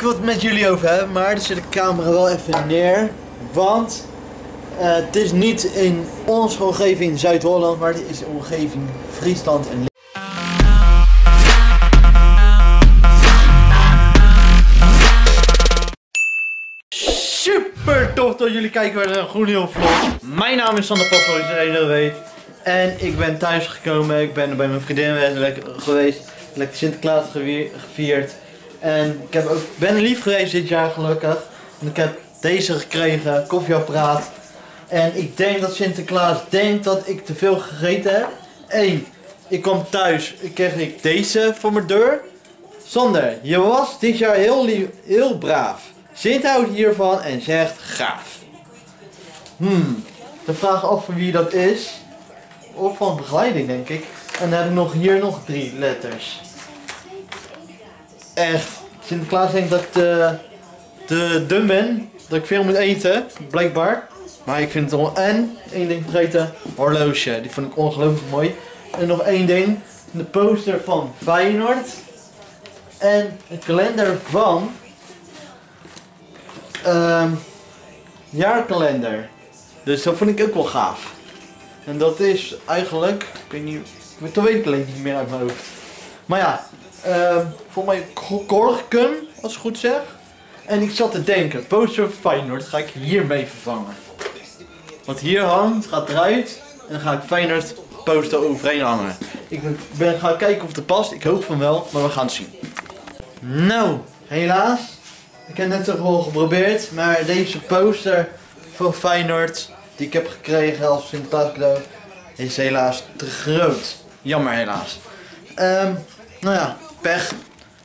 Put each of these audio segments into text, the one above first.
ik wil het met jullie over hebben, maar dan zet de camera wel even neer. Want het is niet in onze omgeving Zuid-Holland, maar het is de omgeving Friesland en Leeuwarden. Super tof dat jullie kijken naar een Groenheel vlog. Mijn naam is Sander Pas, zoals iedereen dat weet. En ik ben thuis gekomen, ik ben bij mijn vriendin geweest, lekker Sinterklaas gevierd. En ik heb ook, ben lief geweest dit jaar gelukkig. En ik heb deze gekregen, koffieapparaat. En ik denk dat Sinterklaas denkt dat ik te veel gegeten heb. Eén, ik kwam thuis, ik kreeg deze voor mijn deur. Sander, je was dit jaar heel braaf. Sint houdt hiervan en zegt gaaf. De vraag af van wie dat is. Of van begeleiding denk ik. En dan heb ik nog hier nog 3 letters. Echt, Sinterklaas denkt dat ik te dun ben. Dat ik veel moet eten, blijkbaar. Maar ik vind het al. En één ding vergeten, horloge. Die vond ik ongelooflijk mooi. En nog één ding, de poster van Feyenoord. En een kalender van... jaarkalender. Dus dat vond ik ook wel gaaf. En dat is eigenlijk... Ik weet niet... Dat weet ik alleen niet meer uit mijn hoofd. Maar ja, volgens mij Korkum, als ik goed zeg. En ik zat te denken, poster Feyenoord ga ik hiermee vervangen. Wat hier hangt, gaat eruit. En dan ga ik Feyenoord poster overheen hangen. Ik ga kijken of het past. Ik hoop van wel, maar we gaan het zien. Nou, helaas. Ik heb net toch wel geprobeerd, maar deze poster van Feyenoord, die ik heb gekregen als Sinterklaas cadeau, is helaas te groot. Jammer helaas. Nou ja, pech.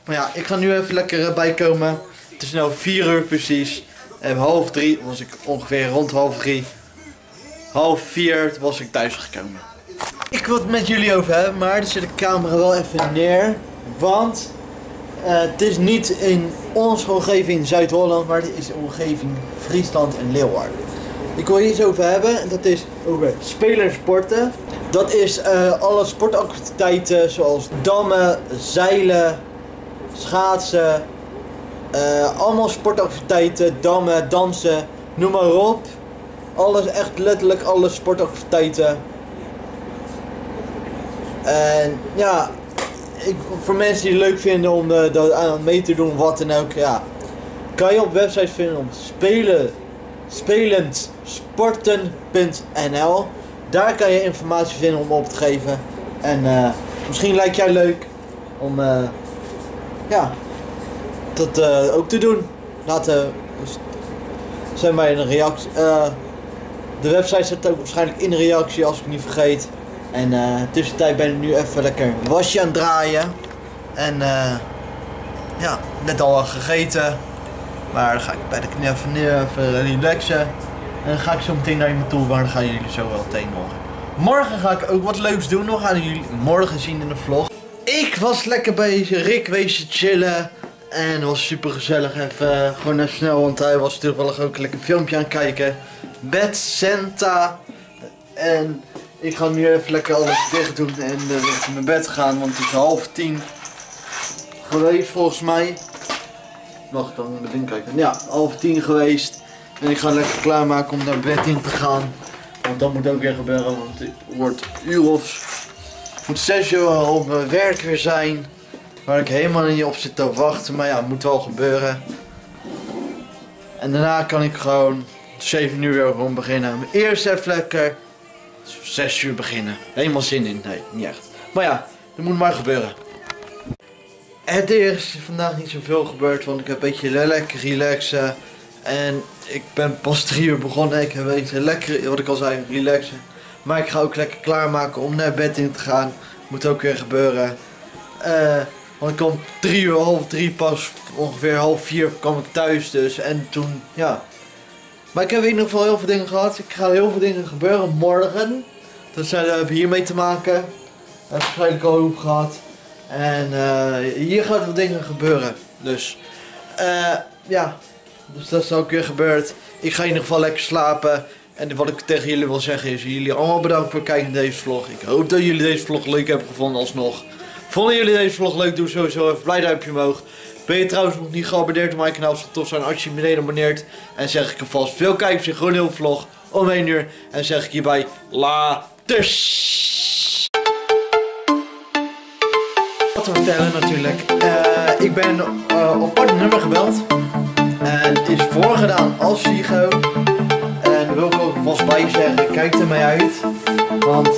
Maar ja, ik ga nu even lekker bijkomen. Het is nu 4 uur precies. En 2:30 was ik ongeveer rond 2:30. 3:30 was ik thuis gekomen. Ik wil het met jullie over hebben, maar dan zet de camera wel even neer. Want... het is niet in onze omgeving Zuid-Holland, maar het is de omgeving Friesland en Leeuwarden. Ik wil hier iets over hebben en dat is over spelersporten. Dat is alle sportactiviteiten zoals dammen, zeilen, schaatsen. Allemaal sportactiviteiten, dammen, dansen, noem maar op. Alles, echt letterlijk alle sportactiviteiten. En ja... voor mensen die het leuk vinden om dat aan mee te doen, wat dan ook, ja. Kan je op websites vinden om SpelendSporten.nl. Daar kan je informatie vinden om op te geven. En misschien lijkt jij leuk om ja, dat ook te doen. Laten zijn wij een reactie. De website zit ook waarschijnlijk in de reactie als ik niet vergeet. En tussentijd ben ik nu even lekker wasje aan het draaien. En ja, net al gegeten. Maar dan ga ik bij de knie even relaxen. En dan ga ik zo meteen naar iemand toe, maar dan gaan jullie zo wel meteen horen. Morgen ga ik ook wat leuks doen, nog gaan jullie morgen zien in de vlog. Ik was lekker bezig, Rick wees chillen. En het was super gezellig even, gewoon even snel, want hij was toevallig ook een lekker filmpje aan het kijken. Bed Santa. En... ik ga nu even lekker alles dicht doen en naar mijn bed gaan, want het is 9:30 geweest volgens mij. Wacht, dan naar mijn ding kijken. Ja, 9:30 geweest. En ik ga lekker klaarmaken om naar bed in te gaan. Want dat moet ook weer gebeuren, want het wordt moet 6 uur op mijn werk weer zijn. Waar ik helemaal niet op zit te wachten, maar ja, het moet wel gebeuren. En daarna kan ik gewoon 7 uur weer gewoon beginnen. Maar eerst even lekker... 6 uur beginnen. Helemaal zin in. Nee, niet echt. Maar ja, dat moet maar gebeuren. Het is vandaag niet zoveel gebeurd, want ik heb een beetje lekker relaxen. En ik ben pas 3 uur begonnen. Ik heb een beetje lekker, wat ik al zei, relaxen. Maar ik ga ook lekker klaarmaken om naar bed in te gaan. Moet ook weer gebeuren. Want ik kwam 3 uur, 2:30 pas, ongeveer 3:30 kwam ik thuis dus. En toen, ja... maar ik heb in ieder geval heel veel dingen gehad. Ik ga heel veel dingen gebeuren morgen. Dus dat hebben hiermee te maken. Daar heb ik waarschijnlijk al over gehad. En hier gaat wat dingen gebeuren. Dus ja, dus dat is ook weer gebeurd. Ik ga in ieder geval lekker slapen. En wat ik tegen jullie wil zeggen is, jullie allemaal bedankt voor het kijken naar deze vlog. Ik hoop dat jullie deze vlog leuk hebben gevonden alsnog. Vonden jullie deze vlog leuk? Doe sowieso even een blij duimpje omhoog. Ben je trouwens nog niet geabonneerd op mijn kanaal, zou het tof zijn als je beneden abonneert. En zeg ik alvast veel kijkers in gewoon heel vlog om 1 uur. En zeg ik hierbij laters. Wat te vertellen natuurlijk. Ik ben op partner nummer gebeld. En het is voorgedaan als psycho. En wil ik ook vast bij je zeggen, kijk er mij uit. Want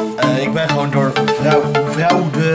ik ben gewoon door vrouwen.